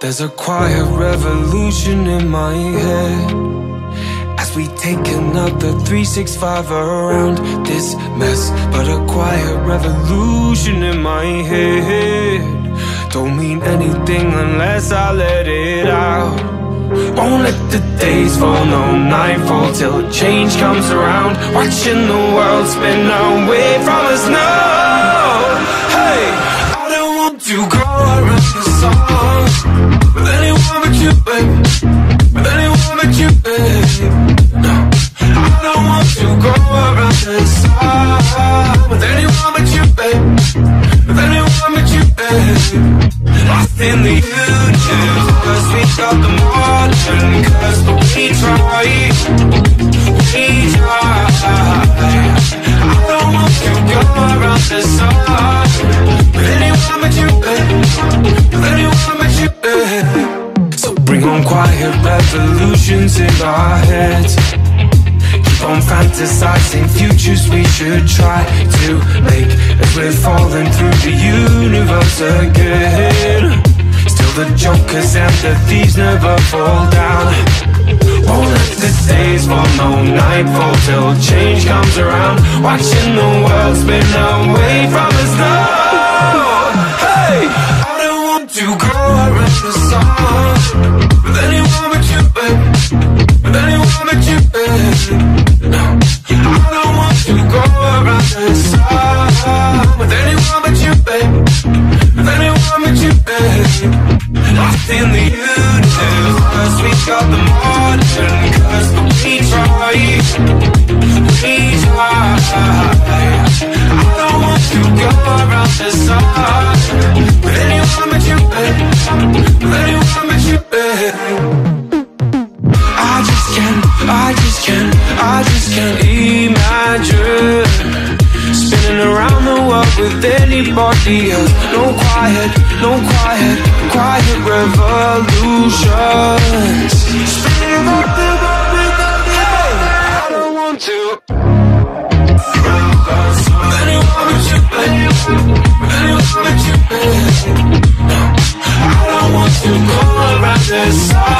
There's a quiet revolution in my head as we take another 365 around this mess. But a quiet revolution in my head don't mean anything unless I let it out. Won't let the days fall, no nightfall, till change comes around. Watching the world spin away from us now. Hey, I don't want to grow around the sun with anyone but you, babe. With anyone but you, babe. No, I don't want to grow around the sun with anyone but you, babe. With anyone but you, babe. Lost in the universe, cause we got the modern curse, but we try. We try. I don't want to go around the sun with anyone but you, babe. With anyone but you, babe. So bring on quiet revolutions in our heads. Keep on fantasizing futures we should try to make, as we're falling through the universe again. Still the jokers and the thieves never fall down. Won't let the days fall, no nightfall, till change comes around. Watching the world spin away from us now. Hey, I don't want to grow around the sun with anyone but you, babe. With anyone but you, babe. No, I don't want to grow around the sun with anyone but you, babe. With anyone but you, babe. Lost in the universe, cause we got the modern curse, but we try. We try. I don't want to go around the sun with anyone but you, babe. With anyone but you, babe. I just can't, I just can't, I just can't imagine spinning around the world with anybody else. No quiet, no quiet, quiet revolutions. Spinning around the world with anybody else. I don't want to with anyone but you, babe. With anyone but you, babe. I don't want to go around this side.